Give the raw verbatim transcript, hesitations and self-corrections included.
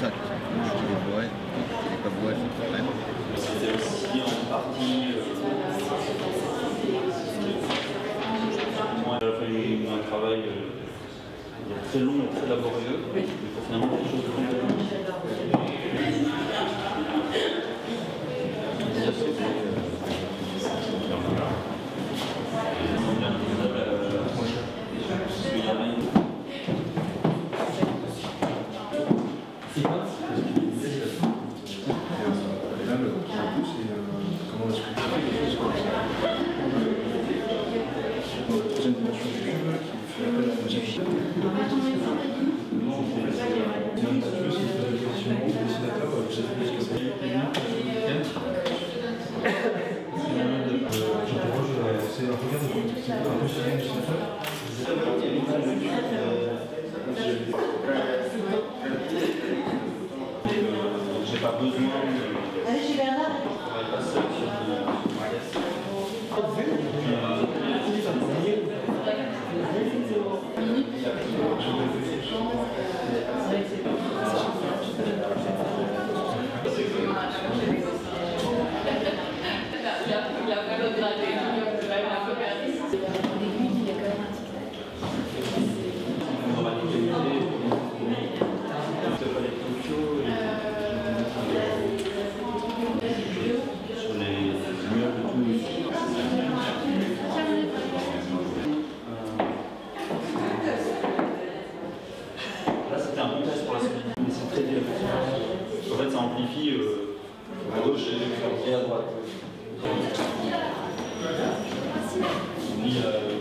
ça. Je bourré, je n'ai pas bourré, c'est quand même. C'était aussi en partie moins un travail très long et très laborieux, mais finalement quelque chose de à gauche et à droite. Merci.